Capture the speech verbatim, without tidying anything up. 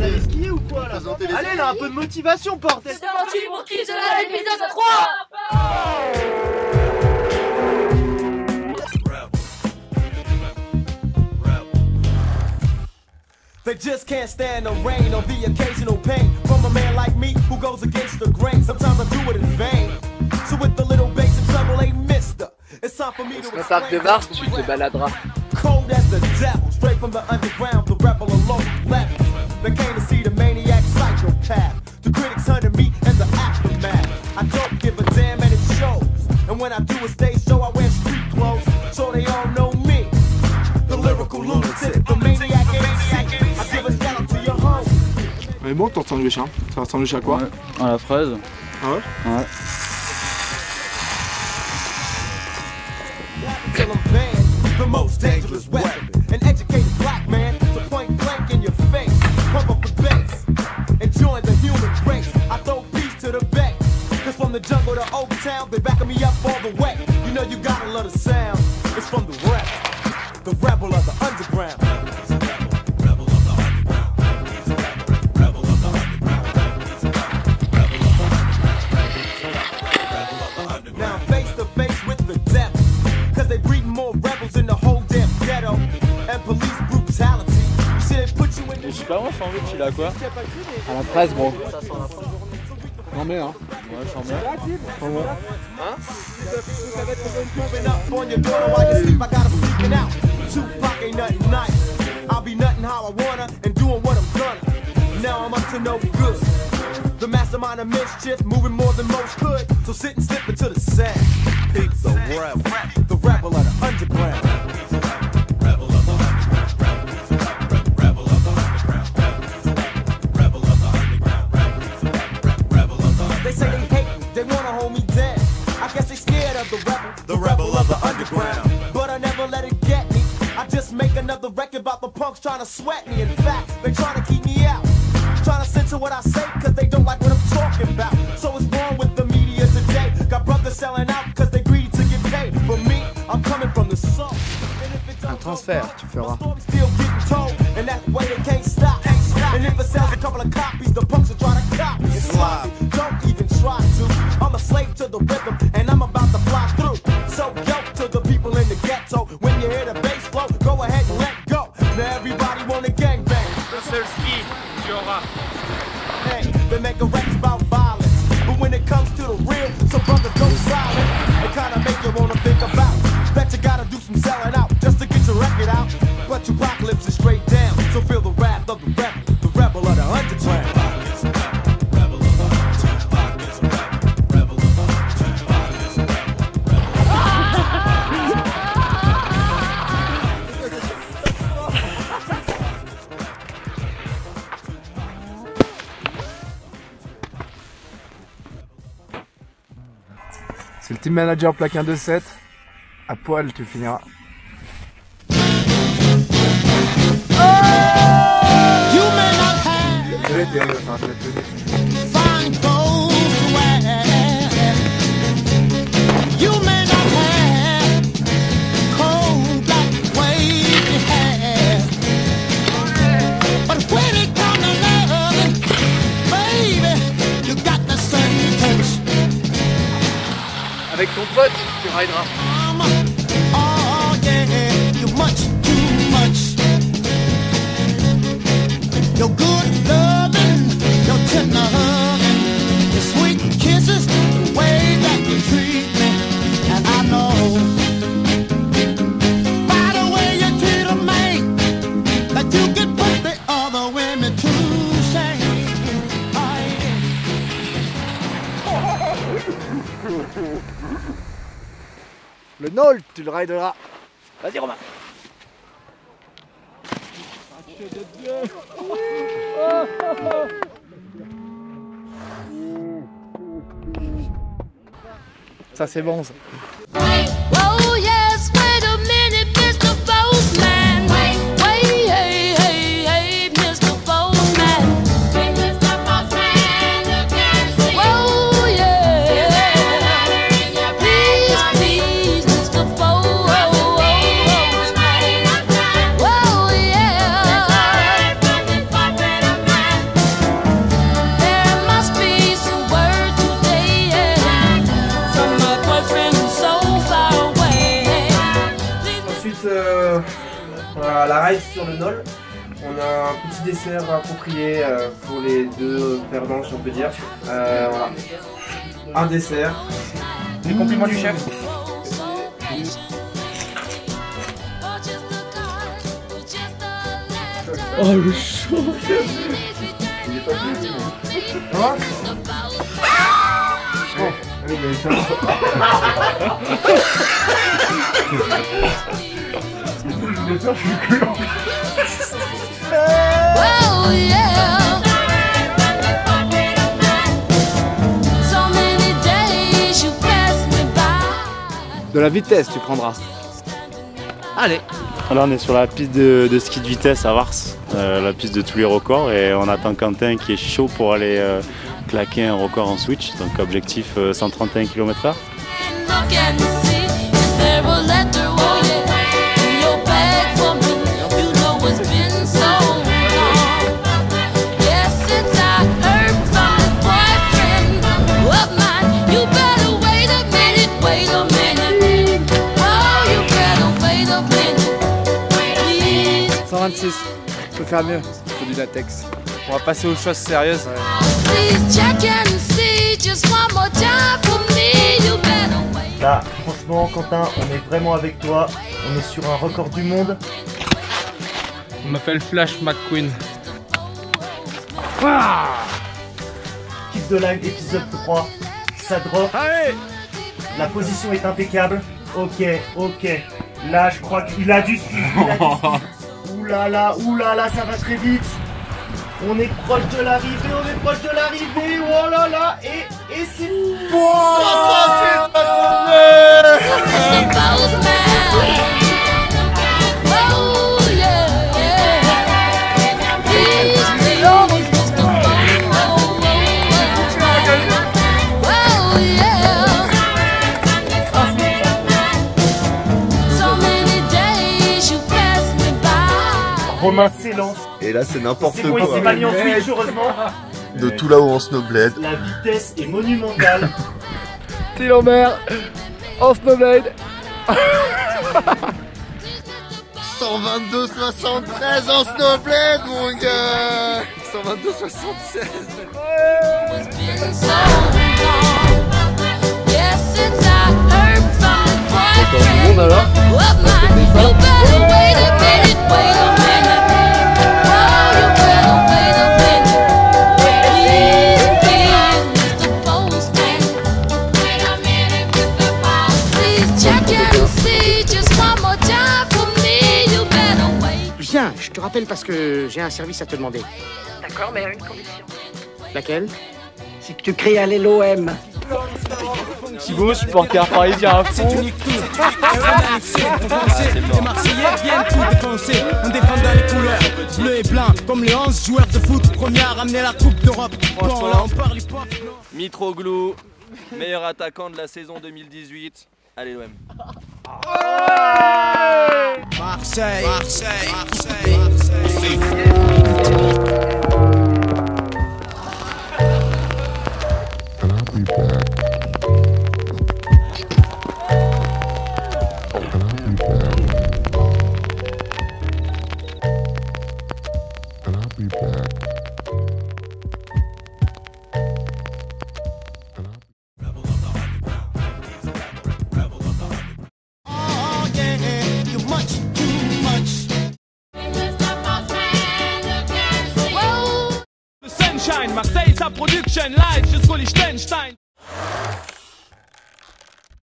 vous allez skier ou quoi là? Allez là, un peu de motivation, bordel. C'est parti pour qui je l'a l'épisode trois. They just can't stand the rain or the occasional pain from a man like me who goes against the grain. Sometimes I do it in vain. So with the little basic trouble they missed. It's time for me to parc de Vars, ensuite le baladera. Cold as the devil, straight from the underground, the rebel alone left. They came to see the maniac psycho cat. The critics hunted me and the aftermath. I don't give a damn and it shows. And when I do a stage show, I wear street clothes, so they all know me. The lyrical lunatic, the maniac A M C. I give a shout to your home. Mais bon, t'as entendu les chiens. T'as entendu les chiens quoi? À la fraise. Ah ouais? Ouais. Most dangerous weapon, an educated black man to point blank in your face. Cover the base and join the human race. I throw peace to the back, cause from the jungle to Old Town, they backing me up all the way. You know you gotta love the sound. It's from the rap, the rebel of the underground. Rebel of the underground. Rebel of the underground. Now face to face with the devil, cause they breed more rebels in the. Je sais pas, moi je suis en vue, tu l'as quoi? À la presse, gros. Non mais hein. Ouais, je suis en vue. Hein ouais. Trying to sweat me, in fact, they're trying to keep me out. Trying to censor what I say, cause they don't like what I'm talking about. So what's wrong with the media today? Got brothers selling out, cause they greedy to get paid. For me, I'm coming from the soul. Un transfert, tu feras. And that way they can't stop. And if it sells a couple of copies, the punks will try to copy. It's live. Don't even try to. I'm a slave to the rhythm, and I'm about to fly through. So yo, to the people in the ghetto, when you hear the bass flow, go ahead and let go. Everybody wanna gangbang. Le seul ski, tu auras. Hey, they make a rap about violence, but when it comes to the real, some brothers go silent. It kinda make you wanna think about it. Bet you gotta do some selling out just to get your record out. But your rock lips is straight down, so feel the wrath of the rebel, the rebel of the underground. C'est le team manager plaque un deux sept, à poil tu finiras. Oh you may not have je vais te dire, enfin, je vais te dire. Find gold to wear. You may not have cold black wavy hair. But when it comes to love, baby, you got the same touch. Avec ton pote, tu rideras. Oh yeah, you're much too much. Your good loving, your tender hugging, your sweet kisses, the way that you treat me, and I know. By the way you treat a man, that you could put the other women to shame. Le Nolt, tu le rideras. Vas-y Romain. Ça c'est bon ça. ride sur le Nol. On a un petit dessert approprié pour les deux perdants, si on peut dire. Euh, voilà. Un dessert. Les compliments du chef. Oh le chaud. Il est pas fini. Hein? Oh. Oui, mais ça... Du coup, je dessert, je suis cul. Oh yeah. De la vitesse, tu prendras. Allez. Alors on est sur la piste de, de ski de vitesse à Vars, euh, la piste de tous les records, et on attend Quentin qui est chaud pour aller euh, claquer un record en switch, donc objectif euh, cent trente et un kilomètres heure. cent vingt-six, je peux faire mieux, c'est du latex. On va passer aux choses sérieuses. Ouais. Là, franchement, Quentin, on est vraiment avec toi. On est sur un record du monde. On m'appelle Flash McQueen. Ah KEEP THE LINE épisode trois, ça drop. Allez, la position est impeccable. Ok, ok. Là, je crois qu'il a du ski. Oulala, oulala, ça va très vite. On est proche de l'arrivée, on est proche de l'arrivée. Oh là là, et, et c'est bon. Romain s'élance. Et là, c'est n'importe quoi. Bon, il s'est pas mis en switch, heureusement. De tout là-haut en snowblade. La vitesse est monumentale. T'es Lambert, en snowblade. cent vingt-deux soixante-treize en snowblade, mon gars. cent vingt-deux soixante-seize. Encore du monde alors. Viens, je te rappelle parce que j'ai un service à te demander. D'accord, mais à une condition. Laquelle? C'est que tu crées à l'L O M. Thibaut, supporter parisien à fond. C'est unique tout. Les Marseillais viennent tout défoncer en défendant les couleurs bleu et blanc, comme les onze joueurs de foot premiers à ramener la Coupe d'Europe. Bon, là, on parle pas. Mitroglou, meilleur attaquant de la saison deux mille dix-huit. Allez, l'O M. Marseille, Marseille, Marseille, Marseille. Marseille, sa production live jusqu'au Liechtenstein.